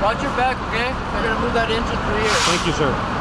Watch your back, okay? We're gonna move that engine for you. Thank you, sir.